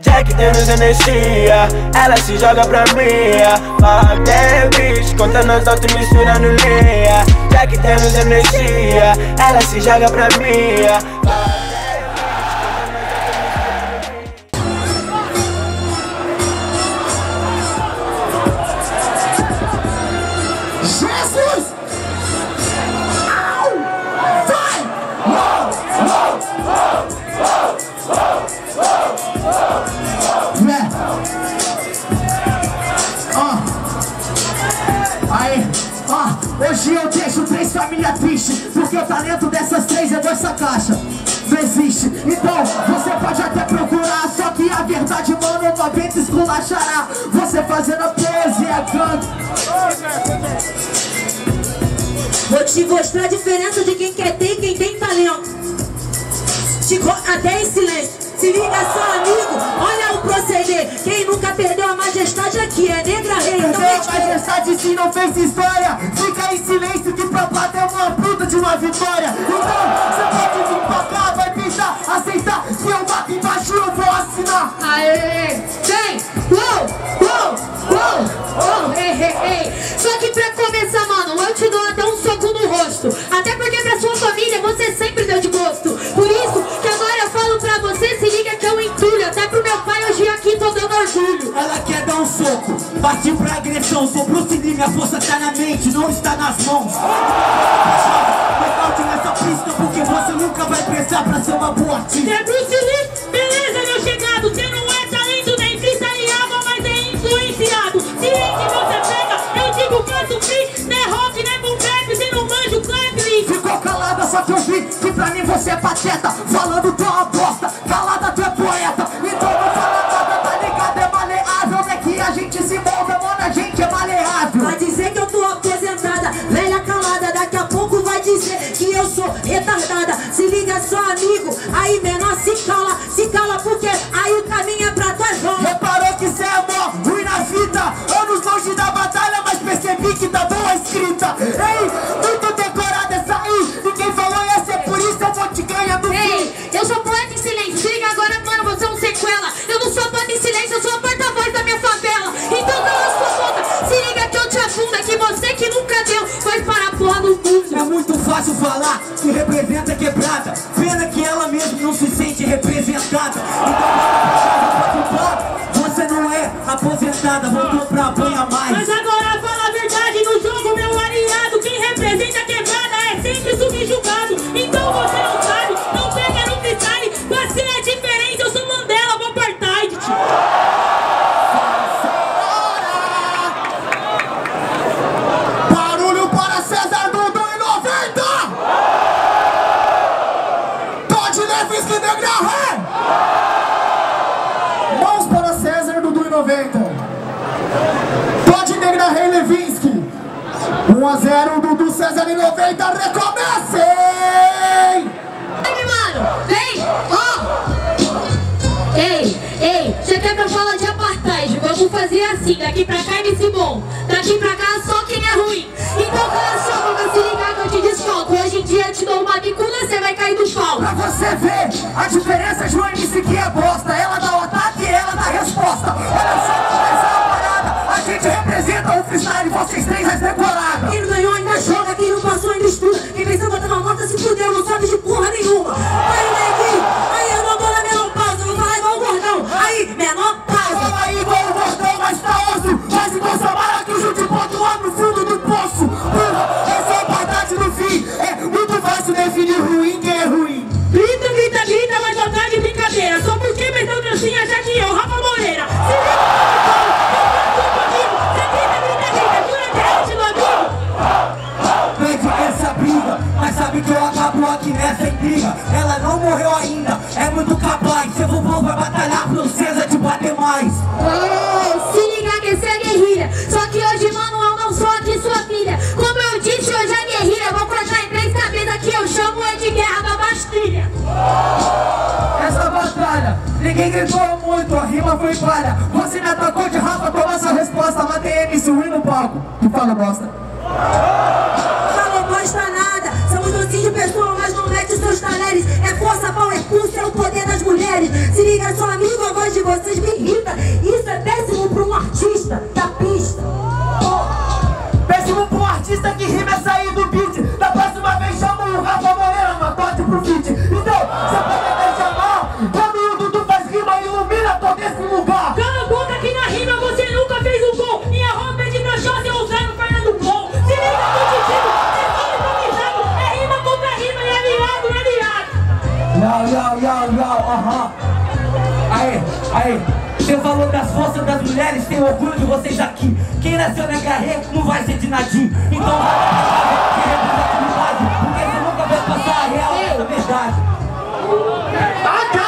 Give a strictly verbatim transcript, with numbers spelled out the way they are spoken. Jack Dennis energia, ela se joga pra mim. Fala até bicho, contando as altas misturando linha. Jack Dennis energia, ela se joga pra mim. Hoje eu deixo três famílias tristes, porque o talento dessas três é dessa caixa. Não existe, então você pode até procurar, só que a verdade, mano, noventa esculachará. Você fazendo a poesia, canto. Vou te mostrar a diferença de quem quer ter e quem tem talento. Ficou até em silêncio. Se liga só, amigo, olha o proceder. Quem nunca perdeu a majestade aqui é Negra Rê. Então perdeu a majestade se não fez história. Fica em silêncio que papada é uma puta de uma vitória. Então você pode vir pra cá, vai tentar aceitar. Se eu bato embaixo eu vou assinar. Aê, vem, uou, uou, uou, uou, ei, ei, ei. Só que pra começar, mano, eu te dou até um soco no rosto. Até porque pra sua família você sempre deu de gosto. Por isso que agora eu falo pra você, se liga que eu entulho. Até pro meu pai hoje aqui tô dando orgulho. Ela quer dar um soco, partiu pra agressão. Sou Bruce Lee, minha força tá na mente, não está nas mãos. Mas falte nessa pista porque você nunca vai prestar pra ser uma boa artista. É Bruce Lee, beleza meu chegado. Você não é talento nem freestyleado, mas é influenciado. Se é que você pega, eu digo faço free. Né rock, né boom bap, cê não manja o clap, Lee. Ficou calada só que eu vi que pra mim você é pateta. Falando tão uma bosta, calada tu é poeta. Então não fala nada, tá ligado, é maleável. Né que a gente se envolve, mano, a gente é maleável. Vai dizer que eu tô aposentada, velha calada. Daqui a pouco vai dizer que eu sou retardada. Se liga só, amigo, aí menor se cala. Se cala porque aí o caminho é pra tuas mãos. Reparou que cê é mó ruim na vida. Anos longe da batalha, mas percebi que tá boa escrita. Ei, muito decorada essa aí. Ninguém falou ia ser, por isso eu vou te ganhar no fim. Eu sou poeta em silêncio, se liga agora, mano, você é um sequela. Eu não sou poeta em silêncio, eu sou a porta-voz da minha favela. Então cala sua boca, se liga que eu te afunda. Que você que nunca deu, vai para a porra do mundo. É muito fácil falar que representa quebrada. Pena que ela mesmo não se sente representada. Então pra você não é aposentada, vou comprar banha mais. Mas agora fala a verdade no jogo, meu aliado. Quem representa quebrada é sempre subjugado. Então você não sabe, não pega no detalhe. Você é diferente, eu sou Mandela, vou apartheid. Barulho para César, Dudu e Noventa. Pode leves que Negra Rê. Mãos para César, Dudu e Noventa. Pode Negra Rê Levinsky. um a zero, Dudu, César e Noventa, recomecem! Ei, mano! Ei! Ó! Ei, ei! Você quer que eu fale de apartheid? Vamos fazer assim, daqui pra cá é M C bom. Daqui pra cá só quem é ruim. Então cala só boca, se ligar que eu te desfalco. Hoje em dia eu te dou uma bicuda, você vai cair do pau. Pra você ver a diferença de um M C que é bosta. Ela dá o ataque e ela dá a resposta. Olha só! Representa o freestyle, vocês três as decoradas. Quem não ganhou ainda joga, quem não passou ainda estuda. Quem pensou botar uma nota se fudeu, não sabe de porra nenhuma. Aí, neguinho, aí eu não vou na menopausa, vou falar igual o gordão. Aí, menopausa. Fala aí igual o gordão, mas tá osso. Mas igual seu maracujo de ponto lá no fundo do poço. Porra, essa é a verdade no fim. É muito fácil definir ruim quem é ruim. Grita, grita, grita, mas não tá de brincadeira. Só porque perdeu dancinha já que eu, Rafa Moreira. Sabe que eu acabo aqui nessa intriga. Ela não morreu ainda, é muito capaz. Seu vovô vai batalhar pro César te bater mais. Oh, se liga que essa é guerrilha. Só que hoje, mano, eu não sou aqui sua filha. Como eu disse, hoje é guerrilha. Vou cortar em três cabeças que eu chamo é de guerra da Bastilha. Essa batalha, ninguém gritou muito, a rima foi falha. Você me atacou de Rafa, toma sua resposta. Matei M C Win no palco. Tu fala bosta. Fala bosta nada. De pessoa, mas não mete seus talheres. É força, pau, é pulso, é o poder das mulheres. Se liga só, amigo, a voz de vocês me irritam. Isso é péssimo para um artista da pista. Oh. Péssimo para um artista que rima é sair do beat. Da próxima vez chama o Rafa Moreira, uma toque pro beat. Então, você pode até chamar. Quando o Dudu faz rima, ilumina todo esse lugar. Cala a boca que na rima você nunca fez um gol. Minha roupa é de brachó, eu usar no Fernando Gol. Se liga no título, é tudo improvisado. É rima contra rima, é virado, é virado. Yau, yau, yau, yau, aham. Aí, aí, você falou das forças das mulheres, tem orgulho de vocês aqui. Quem nasceu na Negra Rê não vai ser de nadim. Então vai pra que representatividade, porque você nunca vai passar a real dessa verdade.